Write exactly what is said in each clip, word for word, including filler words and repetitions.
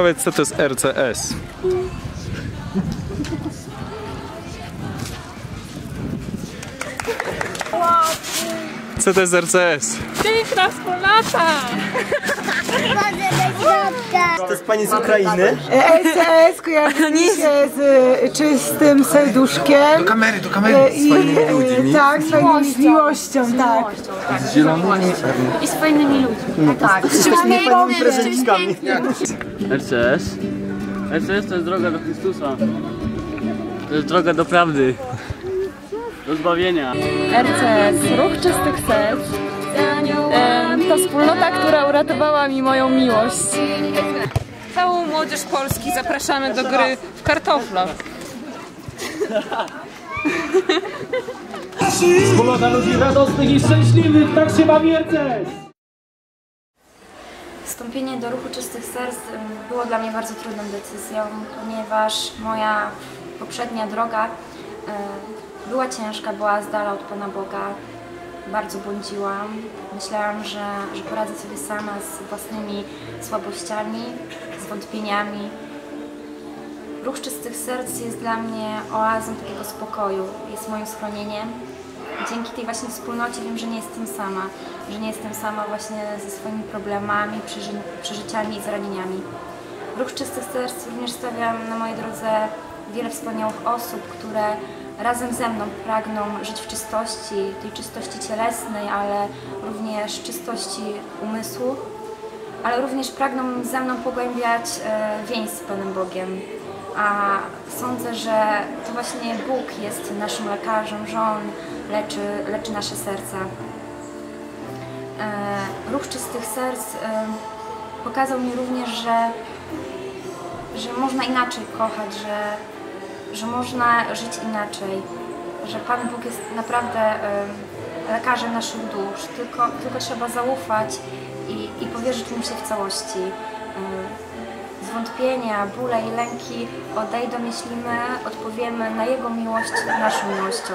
powiedz, co to jest R C S. Co to jest R C S? Piękna wspólnota! To jest pani z Ukrainy? R C S kojarzy mi się z czystym serduszkiem. Do kamery, do kamery. I, I, tak, z fajną miłością, tak. Z zielonymi. I z fajnymi ludźmi. Tak, z fajnymi prezentkami. R C S? R C S to jest droga do Chrystusa. To jest droga do prawdy. Do zbawienia. R C S, Ruch Czystych Serc, e, to wspólnota, która uratowała mi moją miłość. Całą młodzież Polski zapraszamy do gry w kartofla. Wspólnota ludzi radosnych i szczęśliwych, tak się bawi R C S. Wstąpienie do Ruchu Czystych Serc było dla mnie bardzo trudną decyzją, ponieważ moja poprzednia droga e, była ciężka, była z dala od Pana Boga, bardzo błądziłam. Myślałam, że, że poradzę sobie sama z własnymi słabościami, z wątpieniami. Ruch Czystych Serc jest dla mnie oazą takiego spokoju, jest moim schronieniem. Dzięki tej właśnie wspólnocie wiem, że nie jestem sama, że nie jestem sama właśnie ze swoimi problemami, przeży przeżyciami i zranieniami. Ruch Czystych Serc również stawiam na mojej drodze wiele wspaniałych osób, które razem ze mną pragną żyć w czystości, tej czystości cielesnej, ale również czystości umysłu, ale również pragną ze mną pogłębiać więź z Panem Bogiem. A sądzę, że to właśnie Bóg jest naszym lekarzem, że On leczy, leczy nasze serca. Ruch Czystych Serc pokazał mi również, że, że można inaczej kochać, że że można żyć inaczej, że Pan Bóg jest naprawdę y, lekarzem naszych dusz, tylko, tylko trzeba zaufać i, i powierzyć Mu się w całości. Y, zwątpienia, bóle i lęki odejdą, jeśli my odpowiemy na Jego miłość naszą miłością.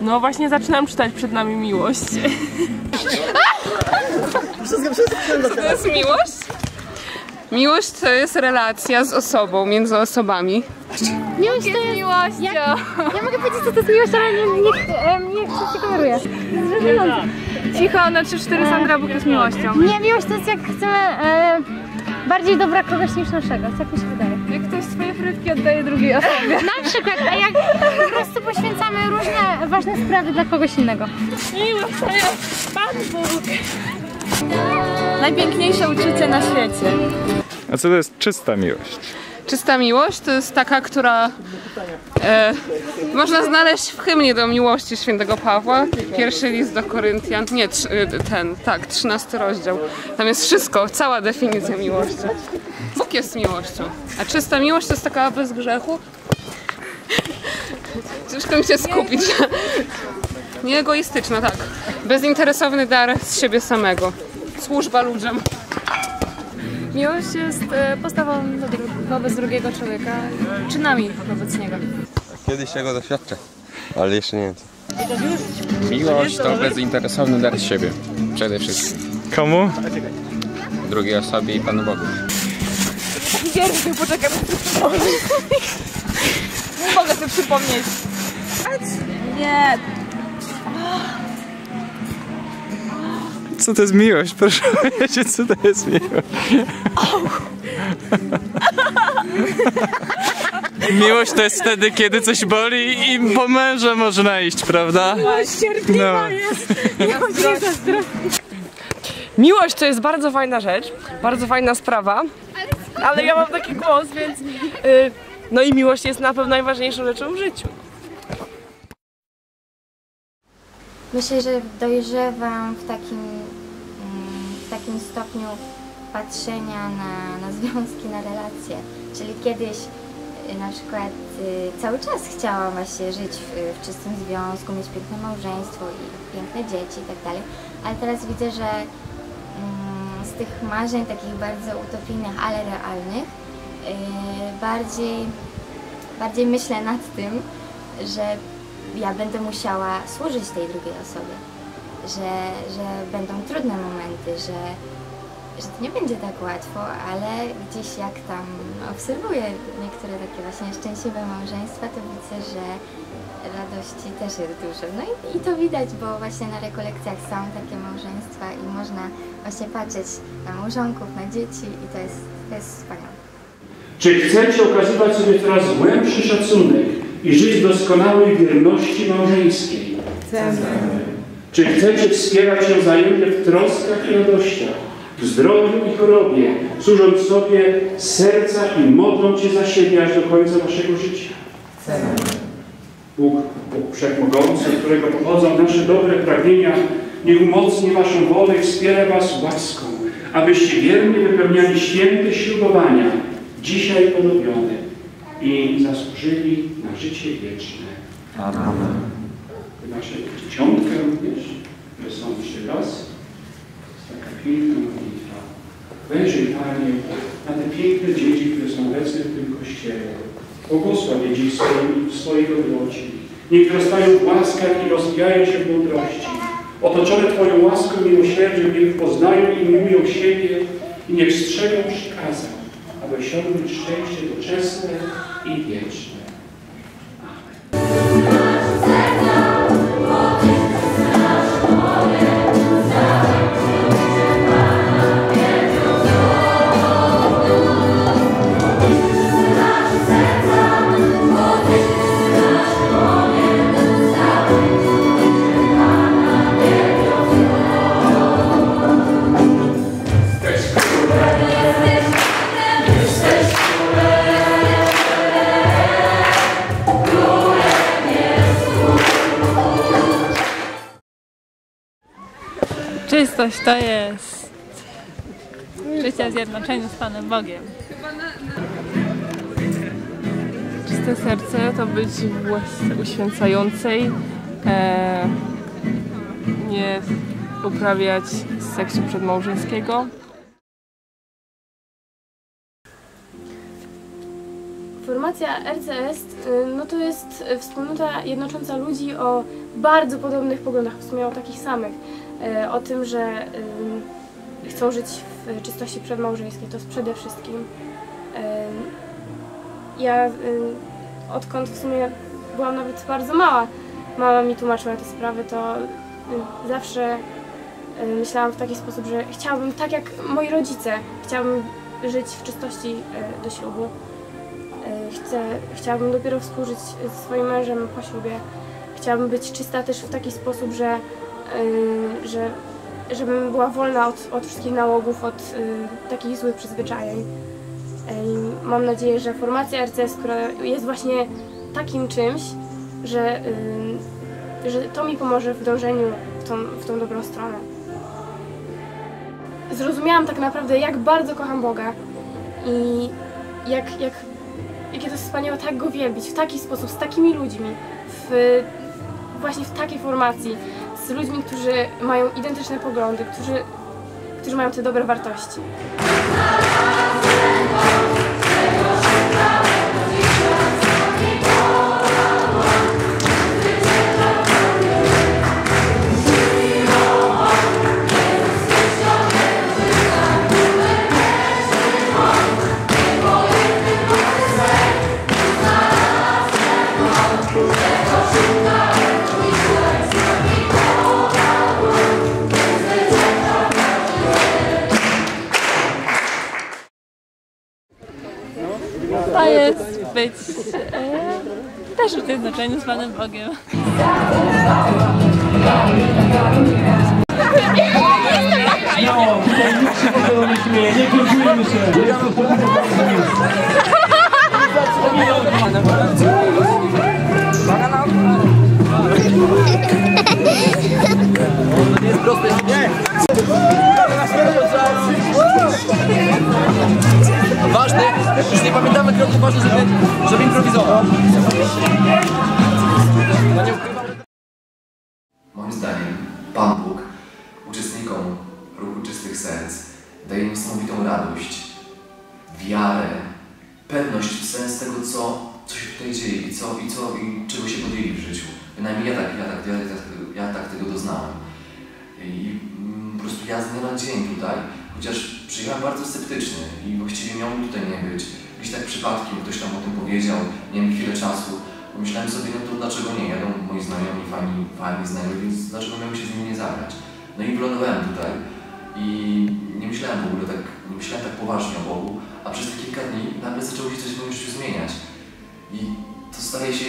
No właśnie zaczynam czytać Przed nami miłość. Co to jest miłość? Miłość to jest relacja z osobą, między osobami. Miłość to jest miłość. Ja, ja mogę powiedzieć, co to jest miłość, ale nie, nie, nie, nie się kameruje. Cicho, na trzy cztery Sandra, Bóg jest miłością. Nie, miłość to jest, jak chcemy e, bardziej dobra kogoś niż naszego, tak mi się wydaje. Jak ktoś swoje frytki oddaje drugiej osobie. Na przykład, a jak po prostu poświęcamy różne ważne sprawy dla kogoś innego. Miłość to jest Pan Bóg. Najpiękniejsze uczucie na świecie. A co to jest czysta miłość? Czysta miłość to jest taka, która e, można znaleźć w hymnie do miłości Świętego Pawła. Pierwszy list do Koryntian, nie, ten, tak, trzynasty rozdział. Tam jest wszystko, cała definicja miłości. Bóg jest miłością, a czysta miłość to jest taka bez grzechu. Ciężko mi się skupić. Nieegoistyczna, tak. Bezinteresowny dar z siebie samego. Służba ludziom. Miłość jest postawą wobec drugiego człowieka, czynami wobec niego. Kiedyś tego doświadczę, ale jeszcze nie wiem. Miłość to bezinteresowny dar z siebie, przede wszystkim. Komu? Drugiej osobie i Panu Bogu. Wierzył, poczekam, nie mogę sobie przypomnieć. Nie. Co to jest miłość? Proszę powiedzieć, co to jest miłość. Oh. Miłość to jest wtedy, kiedy coś boli i po męża można iść, prawda? Miłość cierpliwa no. jest. Miłość jest zazdrosna. Miłość to jest bardzo fajna rzecz, bardzo fajna sprawa, ale ja mam taki głos, więc... Yy, no i miłość jest na pewno najważniejszą rzeczą w życiu. Myślę, że dojrzewam w takim takim stopniu patrzenia na, na związki, na relacje. Czyli kiedyś na przykład cały czas chciałam właśnie żyć w, w czystym związku, mieć piękne małżeństwo i piękne dzieci i tak dalej, ale teraz widzę, że z tych marzeń takich bardzo utopijnych, ale realnych, bardziej, bardziej myślę nad tym, że ja będę musiała służyć tej drugiej osobie, że, że będą trudne momenty, że, że to nie będzie tak łatwo, ale gdzieś jak tam obserwuję niektóre takie właśnie szczęśliwe małżeństwa, to widzę, że radości też jest dużo. No i, i to widać, bo właśnie na rekolekcjach są takie małżeństwa i można właśnie patrzeć na małżonków, na dzieci i to jest, to jest wspaniałe. Czy chcecie okazywać sobie coraz głębszy szacunek i żyć w doskonałej wierności małżeńskiej? Chcemy. Czy chcecie wspierać się wzajemnie w troskach i radościach, w zdrowiu i chorobie, służąc sobie z serca i modląc się za siebie aż do końca waszego życia? Chcemy. Bóg, Bóg Wszechmogący, z którego pochodzą nasze dobre pragnienia, niech umocni waszą wolę i wspiera was łaską, abyście wiernie wypełniali święte ślubowania, dzisiaj polubione, i zasłużyli na życie wieczne. Amen. Nasze dzieciątka również, które są przy was, jest taka piękna modlitwa. Wejrzyj, Panie, na te piękne dzieci, które są obecne w tym kościele. Błogosław je dziś w swojej dobroci. Niech dostają w łaskach i rozwijają się w mądrości. Otoczone Twoją łaską i miłosierdziem, niech poznają i miłują siebie i niech strzegą przykazań, aby osiągnąć szczęście doczesne i wieczne. Czystość to jest życie w zjednoczeniu z Panem Bogiem. Czyste serce to być w uświęcającej, e, nie uprawiać seksu przedmałżeńskiego. Formacja R C S no to jest wspólnota jednocząca ludzi o bardzo podobnych poglądach, w sumie o takich samych. O tym, że chcą żyć w czystości przedmałżeńskiej, to jest przede wszystkim. Ja odkąd w sumie byłam nawet bardzo mała, mama mi tłumaczyła te sprawy, to zawsze myślałam w taki sposób, że chciałabym tak jak moi rodzice, chciałabym żyć w czystości do ślubu. Chcę, chciałabym dopiero współżyć ze swoim mężem po ślubie. Chciałabym być czysta też w taki sposób, że Yy, że, żebym była wolna od, od wszystkich nałogów, od yy, takich złych przyzwyczajeń. Yy, mam nadzieję, że formacja R C S, która jest właśnie takim czymś, że, yy, że to mi pomoże w dążeniu w tą, w tą dobrą stronę. Zrozumiałam tak naprawdę, jak bardzo kocham Boga i jak, jak, jakie to jest wspaniałe tak Go wielbić, w taki sposób, z takimi ludźmi, w, właśnie w takiej formacji. Z ludźmi, którzy mają identyczne poglądy, którzy, którzy mają te dobre wartości. To jest być e, też w zjednoczeniu z Panem Bogiem. No, nic się podobaliśmy, nie kończymy się. To nie jest proste. Jak już nie pamiętamy kroku, ważne, żeby, żeby improwizować. No nie ukrywamy... Moim zdaniem Pan Bóg uczestnikom Ruchu Czystych Serc daje niesamowitą radość, wiarę, pewność w sens tego, co, co się tutaj dzieje i, co, i, co, i czego się podjęli w życiu. Bynajmniej ja tak, ja tak, ja tak, ja tak tego doznałem. I po prostu ja z dnia na dzień tutaj, chociaż przyjechałem bardzo sceptycznie i właściwie miałem tutaj nie być. Gdzieś tak przypadkiem ktoś tam o tym powiedział, nie wiem, chwilę czasu. Pomyślałem sobie, no to dlaczego nie? Jadą moi znajomi, fani, fani znajomi, więc dlaczego miałem się z nimi nie zabrać? No i wylądowałem tutaj i nie myślałem w ogóle tak, nie myślałem tak poważnie o Bogu, a przez te kilka dni nagle zaczęło się coś w moim życiu zmieniać. I to staje się,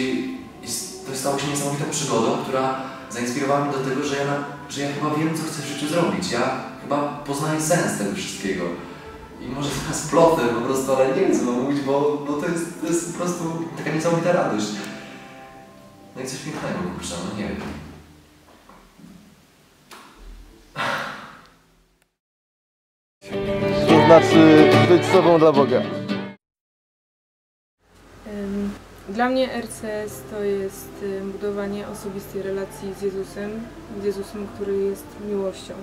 to stało się niesamowitą przygodą, która zainspirowała mnie do tego, że ja, że ja chyba wiem, co chcę w życiu zrobić. Ja chyba poznaję sens tego wszystkiego. I może teraz plotę po prostu, ale nie wiem, co mam mówić, bo, bo to, jest, to jest po prostu taka niesamowita radość. No i coś pięknego, kurczę, no nie wiem. To znaczy być sobą dla Boga. Dla mnie R C S to jest budowanie osobistej relacji z Jezusem, z Jezusem, który jest miłością.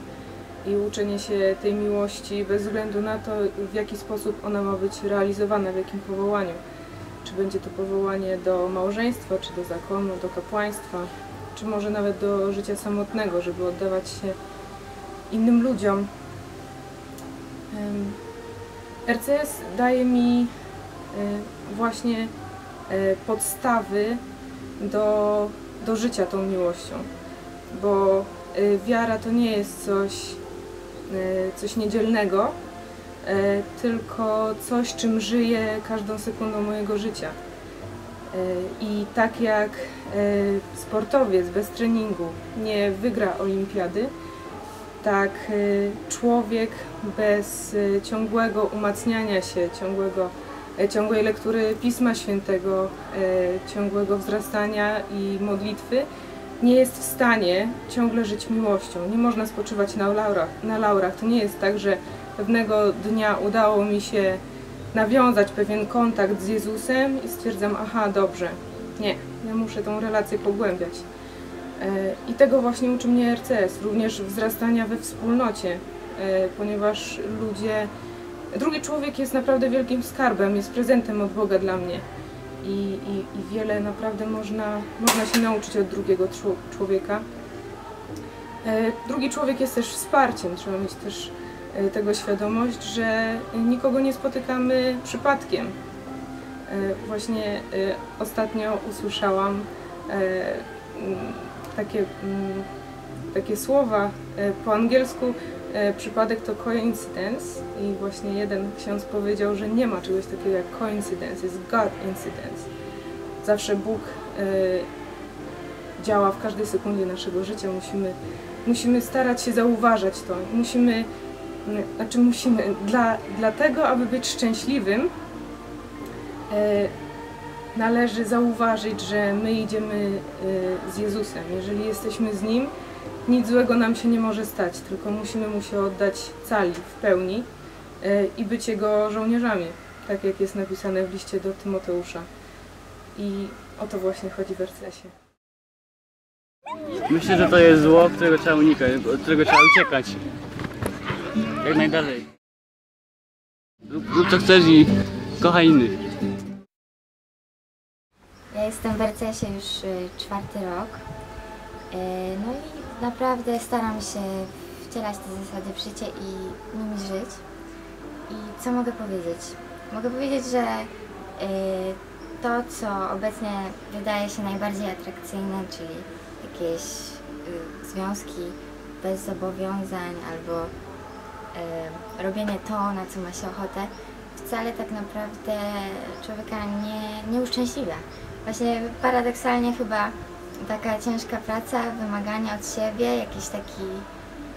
I uczenie się tej miłości bez względu na to, w jaki sposób ona ma być realizowana, w jakim powołaniu. Czy będzie to powołanie do małżeństwa, czy do zakonu, do kapłaństwa, czy może nawet do życia samotnego, żeby oddawać się innym ludziom. R C S daje mi właśnie podstawy do, do życia tą miłością, bo wiara to nie jest coś, coś niedzielnego, tylko coś, czym żyję każdą sekundą mojego życia. I tak jak sportowiec bez treningu nie wygra olimpiady, tak człowiek bez ciągłego umacniania się, ciągłego, ciągłej lektury Pisma Świętego, ciągłego wzrastania i modlitwy nie jest w stanie ciągle żyć miłością. Nie można spoczywać na laurach. Na laurach. To nie jest tak, że pewnego dnia udało mi się nawiązać pewien kontakt z Jezusem i stwierdzam, aha, dobrze. Nie, ja muszę tą relację pogłębiać. I tego właśnie uczy mnie R C S, również wzrastania we wspólnocie, ponieważ ludzie... Drugi człowiek jest naprawdę wielkim skarbem, jest prezentem od Boga dla mnie. I, i, i wiele naprawdę można, można się nauczyć od drugiego człowieka. Drugi człowiek jest też wsparciem, trzeba mieć też tego świadomość, że nikogo nie spotykamy przypadkiem. Właśnie ostatnio usłyszałam takie, takie słowa po angielsku, przypadek to coincidence i właśnie jeden ksiądz powiedział, że nie ma czegoś takiego jak coincidence, jest God incidence. Zawsze Bóg y, działa w każdej sekundzie naszego życia, musimy, musimy starać się zauważać to, musimy, znaczy musimy, dla, dlatego aby być szczęśliwym y, należy zauważyć, że my idziemy y, z Jezusem, jeżeli jesteśmy z Nim, nic złego nam się nie może stać, tylko musimy mu się oddać cali, w pełni yy, i być jego żołnierzami, tak jak jest napisane w liście do Tymoteusza. I o to właśnie chodzi w R C S-ie. Myślę, że to jest zło, którego trzeba unikać, od którego trzeba uciekać. Jak najdalej. Rób, rób co chcesz i kochaj innych. Ja jestem w R C S-ie już czwarty rok. No i naprawdę staram się wcielać te zasady w życie i nimi żyć. I co mogę powiedzieć? Mogę powiedzieć, że to, co obecnie wydaje się najbardziej atrakcyjne, czyli jakieś związki bez zobowiązań albo robienie to, na co ma się ochotę, wcale tak naprawdę człowieka nie, nie uszczęśliwia. Właśnie paradoksalnie chyba taka ciężka praca, wymaganie od siebie, jakiś taki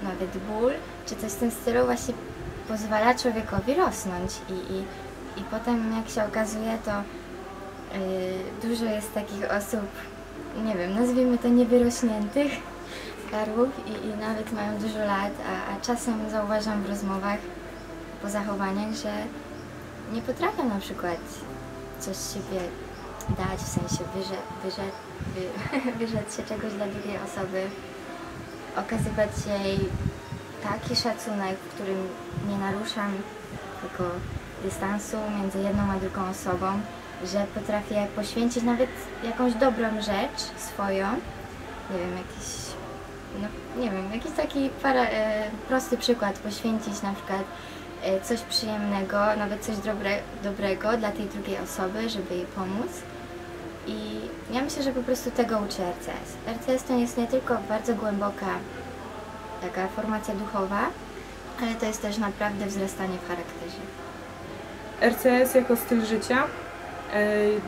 nawet ból, czy coś w tym stylu właśnie pozwala człowiekowi rosnąć i, i, i potem jak się okazuje, to yy, dużo jest takich osób, nie wiem, nazwijmy to niewyrośniętych skarbów i, i nawet mają dużo lat, a, a czasem zauważam w rozmowach po zachowaniach, że nie potrafią na przykład coś siebie dać, w sensie wyrze, wyrze, wy, wyrzec się czegoś dla drugiej osoby, okazywać jej taki szacunek, w którym nie naruszam tego dystansu między jedną a drugą osobą, że potrafię poświęcić nawet jakąś dobrą rzecz swoją, nie wiem, jakiś, no, nie wiem, jakiś taki para, e, prosty przykład, poświęcić na przykład e, coś przyjemnego, nawet coś dobre, dobrego dla tej drugiej osoby, żeby jej pomóc. I ja myślę, że po prostu tego uczy R C S. R C S to jest nie tylko bardzo głęboka taka formacja duchowa, ale to jest też naprawdę wzrastanie w charakterze. R C S jako styl życia?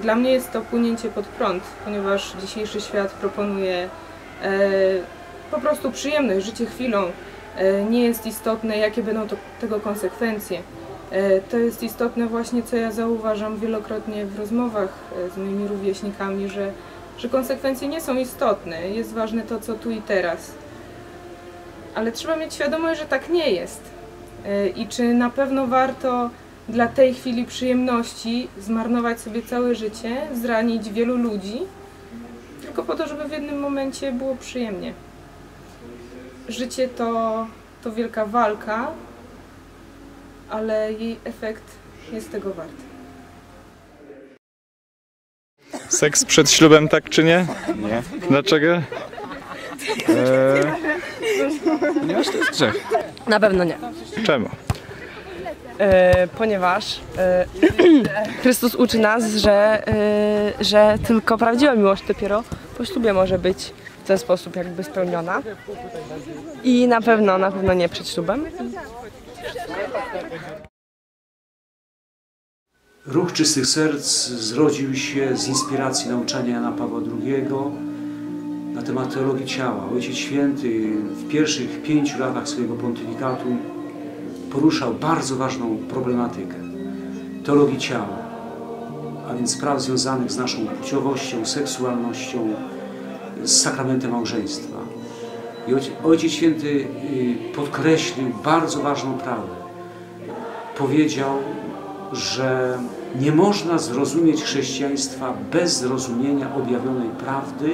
Dla mnie jest to płynięcie pod prąd, ponieważ dzisiejszy świat proponuje po prostu przyjemność, życie chwilą. Nie jest istotne, jakie będą to, tego konsekwencje. To jest istotne właśnie, co ja zauważam wielokrotnie w rozmowach z moimi rówieśnikami, że, że konsekwencje nie są istotne, jest ważne to, co tu i teraz. Ale trzeba mieć świadomość, że tak nie jest. I czy na pewno warto dla tej chwili przyjemności zmarnować sobie całe życie, zranić wielu ludzi, tylko po to, żeby w jednym momencie było przyjemnie. Życie to, to wielka walka, ale jej efekt jest tego warty. Seks przed ślubem, tak czy nie? Nie. Dlaczego? Eee, ponieważ to jest grzech. Na pewno nie. Czemu? E, ponieważ e, Chrystus uczy nas, że, e, że tylko prawdziwa miłość dopiero po ślubie może być w ten sposób jakby spełniona. I na pewno, na pewno nie przed ślubem. Ruch Czystych Serc zrodził się z inspiracji nauczania Jana Pawła drugiego na temat teologii ciała. Ojciec Święty w pierwszych pięciu latach swojego pontyfikatu poruszał bardzo ważną problematykę teologii ciała, a więc spraw związanych z naszą płciowością, seksualnością, z sakramentem małżeństwa. I Ojciec Święty podkreślił bardzo ważną prawdę. Powiedział, że nie można zrozumieć chrześcijaństwa bez zrozumienia objawionej prawdy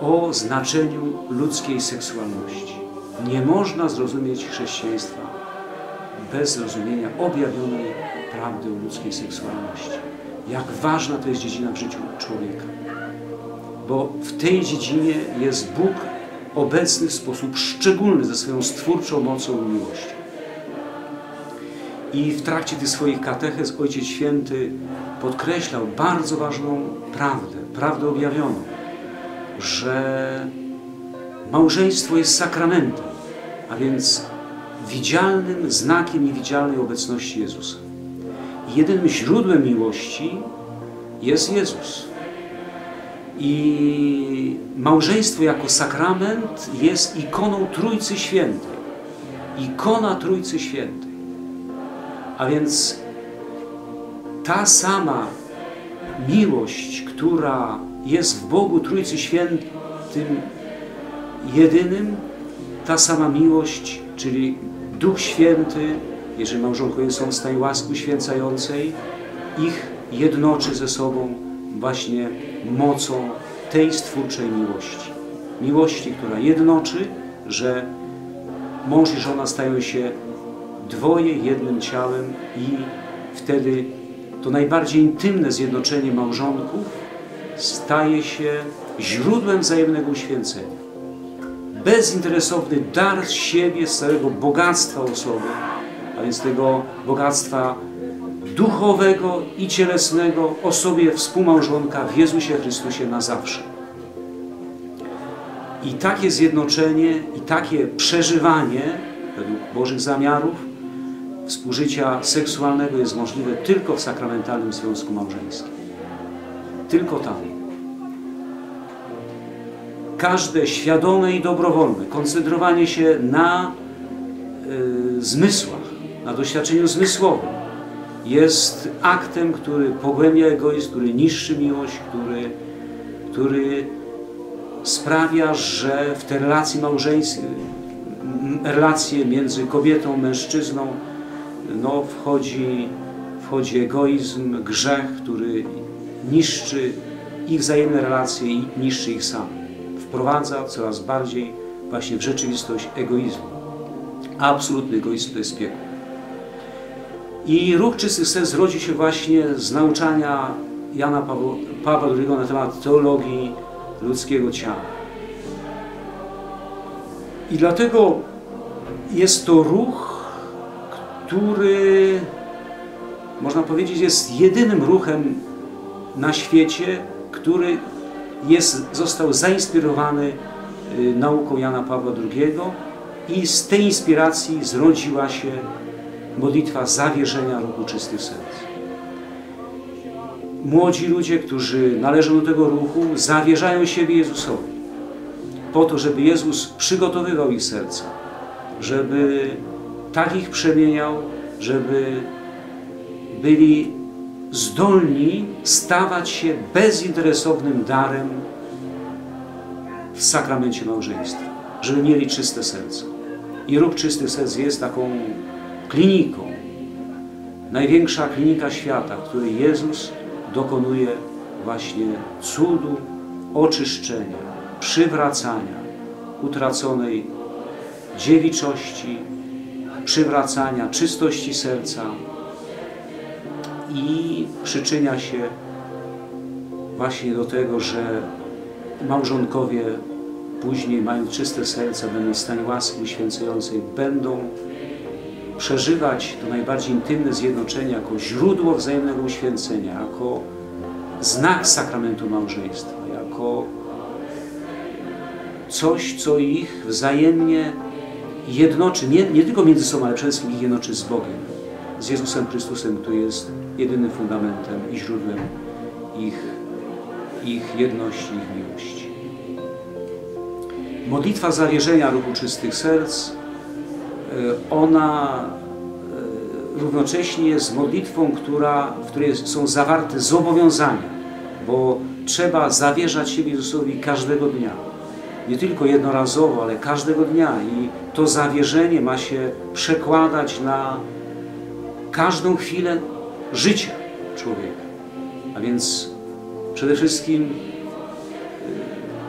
o znaczeniu ludzkiej seksualności. Nie można zrozumieć chrześcijaństwa bez zrozumienia objawionej prawdy o ludzkiej seksualności. Jak ważna to jest dziedzina w życiu człowieka. Bo w tej dziedzinie jest Bóg obecny w sposób szczególny ze swoją stwórczą mocą i miłością. I w trakcie tych swoich katechez Ojciec Święty podkreślał bardzo ważną prawdę, prawdę objawioną, że małżeństwo jest sakramentem, a więc widzialnym znakiem niewidzialnej obecności Jezusa. I jedynym źródłem miłości jest Jezus. I małżeństwo jako sakrament jest ikoną Trójcy Świętej. Ikona Trójcy Świętej. A więc ta sama miłość, która jest w Bogu Trójcy Świętym jedynym, ta sama miłość, czyli Duch Święty, jeżeli małżonkowie są w stanie łaski uświęcającej, ich jednoczy ze sobą właśnie mocą tej stwórczej miłości. Miłości, która jednoczy, że mąż i żona stają się dwoje jednym ciałem i wtedy to najbardziej intymne zjednoczenie małżonków staje się źródłem wzajemnego uświęcenia. Bezinteresowny dar z siebie, z całego bogactwa osoby, a więc tego bogactwa duchowego i cielesnego osobie współmałżonka w Jezusie Chrystusie na zawsze. I takie zjednoczenie i takie przeżywanie według Bożych zamiarów współżycia seksualnego jest możliwe tylko w sakramentalnym związku małżeńskim. Tylko tam. Każde świadome i dobrowolne koncentrowanie się na y, zmysłach, na doświadczeniu zmysłowym jest aktem, który pogłębia egoizm, który niszczy miłość, który, który sprawia, że w te relacje małżeńskie, relacje między kobietą, mężczyzną no, wchodzi wchodzi egoizm, grzech, który niszczy ich wzajemne relacje i niszczy ich sam. Wprowadza coraz bardziej właśnie w rzeczywistość egoizmu. Absolutny egoizm to jest piekło. I ruch Czystych Serc rodzi się właśnie z nauczania Jana Pawła drugiego na temat teologii ludzkiego ciała. I dlatego jest to ruch, który, można powiedzieć, jest jedynym ruchem na świecie, który jest, został zainspirowany nauką Jana Pawła drugiego i z tej inspiracji zrodziła się modlitwa zawierzenia ruchu Czystych Serc. Młodzi ludzie, którzy należą do tego ruchu, zawierzają siebie Jezusowi po to, żeby Jezus przygotowywał ich serca, żeby tak ich przemieniał, żeby byli zdolni stawać się bezinteresownym darem w sakramencie małżeństwa, żeby mieli czyste serce. I ruch Czystych Serc jest taką kliniką, największa klinika świata, w której Jezus dokonuje właśnie cudu oczyszczenia, przywracania utraconej dziewiczości, przywracania czystości serca i przyczynia się właśnie do tego, że małżonkowie później, mając czyste serce, będą w stanie łaski uświęcającej, będą przeżywać to najbardziej intymne zjednoczenie jako źródło wzajemnego uświęcenia, jako znak sakramentu małżeństwa, jako coś, co ich wzajemnie jednoczy, nie, nie tylko między sobą, ale przede wszystkim ich jednoczy z Bogiem, z Jezusem Chrystusem, który jest jedynym fundamentem i źródłem ich, ich jedności, ich miłości. Modlitwa zawierzenia ruchu Czystych Serc, ona równocześnie jest modlitwą, która, w której są zawarte zobowiązania, bo trzeba zawierzać siebie Jezusowi każdego dnia. Nie tylko jednorazowo, ale każdego dnia. I to zawierzenie ma się przekładać na każdą chwilę życia człowieka. A więc przede wszystkim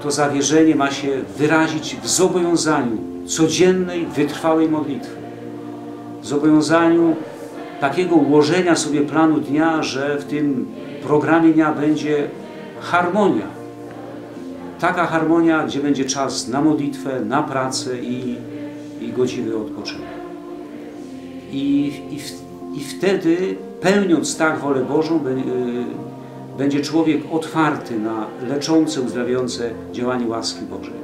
to zawierzenie ma się wyrazić w zobowiązaniu codziennej, wytrwałej modlitwy. W zobowiązaniu takiego ułożenia sobie planu dnia, że w tym programie dnia będzie harmonia. Taka harmonia, gdzie będzie czas na modlitwę, na pracę i, i godziwy odpoczynek. I, i, w, I wtedy, pełniąc tak wolę Bożą, be, y, będzie człowiek otwarty na leczące, uzdrawiające działanie łaski Bożej.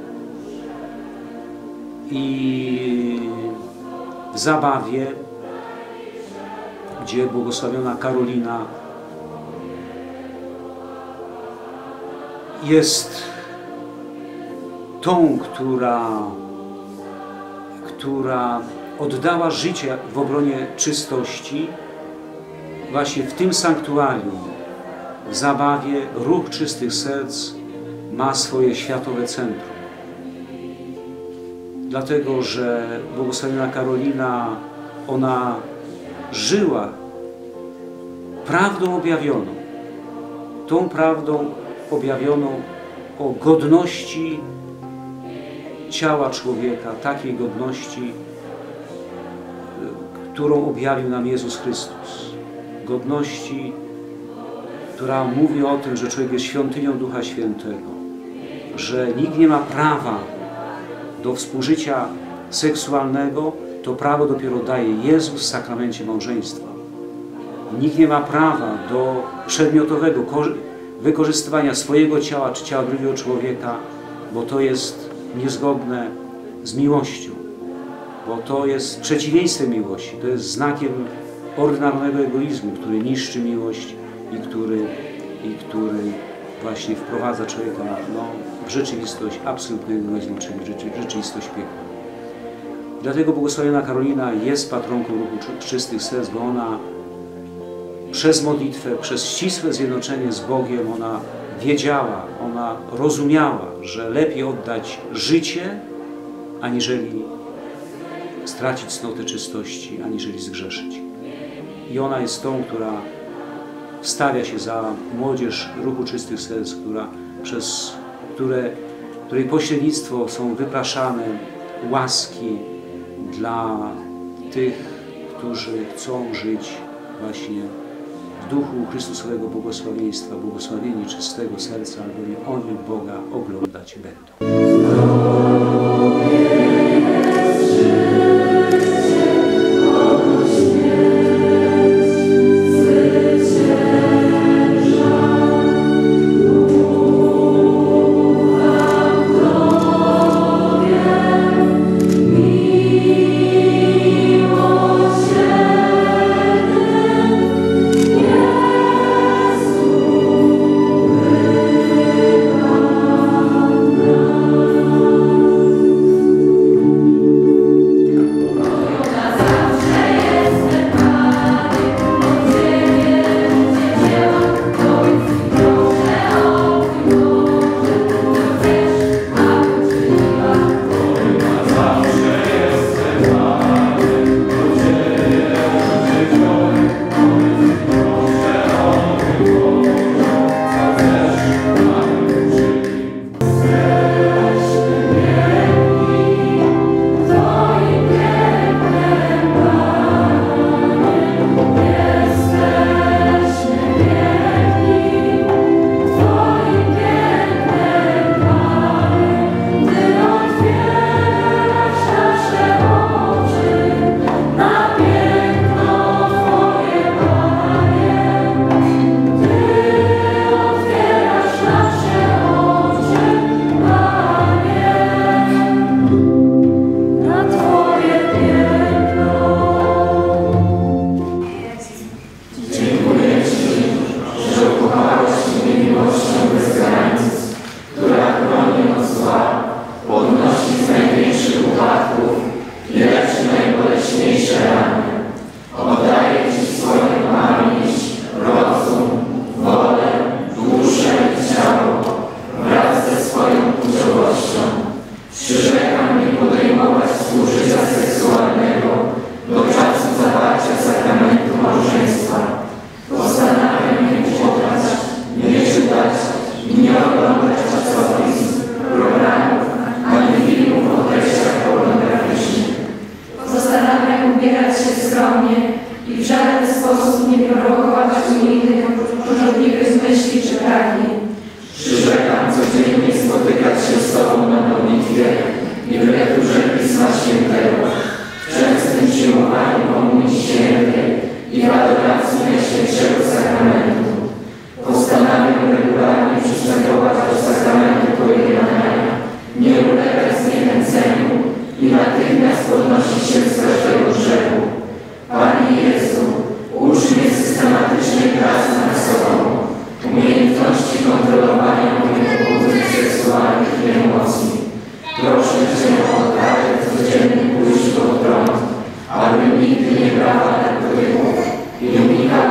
I w zabawie, gdzie błogosławiona Karolina jest tą, która, która oddała życie w obronie czystości, właśnie w tym sanktuarium, w zabawie, ruch Czystych Serc ma swoje światowe centrum. Dlatego, że błogosławiona Karolina, ona żyła prawdą objawioną, tą prawdą objawioną o godności ciała człowieka, takiej godności, którą objawił nam Jezus Chrystus. Godności, która mówi o tym, że człowiek jest świątynią Ducha Świętego, że nikt nie ma prawa do współżycia seksualnego, to prawo dopiero daje Jezus w sakramencie małżeństwa. Nikt nie ma prawa do przedmiotowego wykorzystywania swojego ciała czy ciała drugiego człowieka, bo to jest niezgodne z miłością, bo to jest przeciwieństwem miłości, to jest znakiem ordynarnego egoizmu, który niszczy miłość i który, i który właśnie wprowadza człowieka no, w rzeczywistość absolutnego egoizmu, czyli w rzeczywistość piekła. Dlatego błogosławiona Karolina jest patronką ruchu Czystych Serc, bo ona przez modlitwę, przez ścisłe zjednoczenie z Bogiem, ona wiedziała, ona rozumiała, że lepiej oddać życie, aniżeli stracić cnotę czystości, aniżeli zgrzeszyć. i ona jest tą, która stawia się za młodzież Ruchu Czystych Serc, która, przez które, której pośrednictwo są wypraszane łaski dla tych, którzy chcą żyć właśnie w duchu Chrystusowego błogosławieństwa, błogosławieni czystego serca, albowiem oni Boga oglądać będą.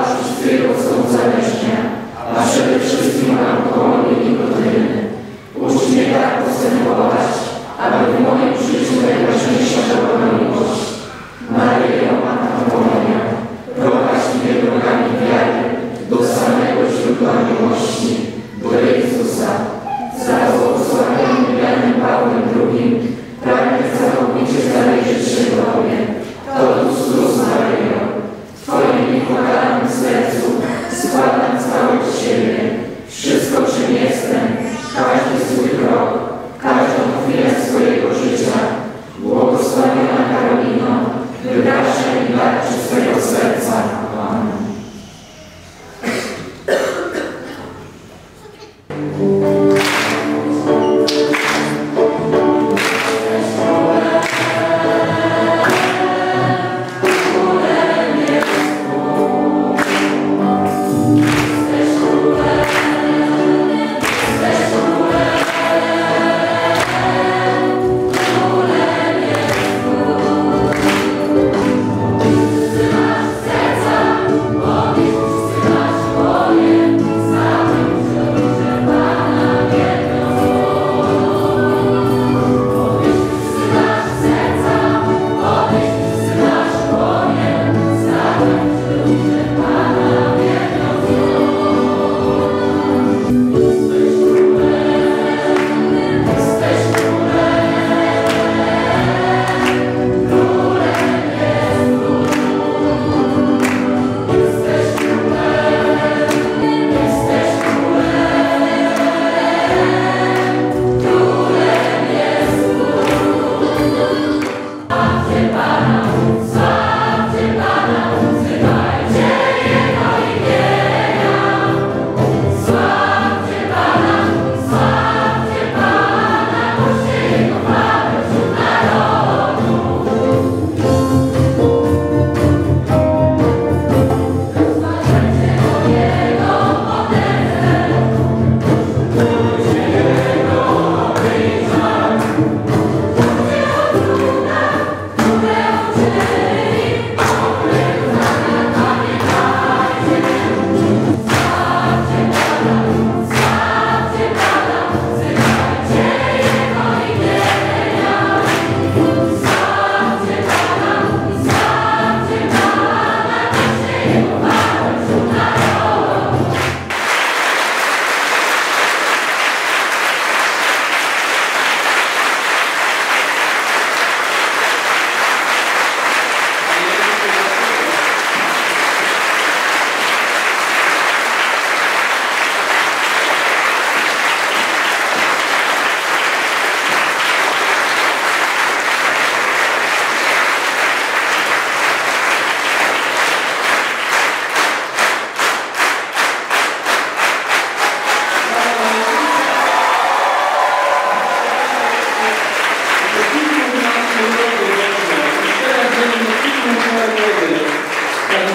Gracias.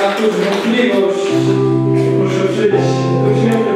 na tu wątpliwość, muszę przyjść do śmierci.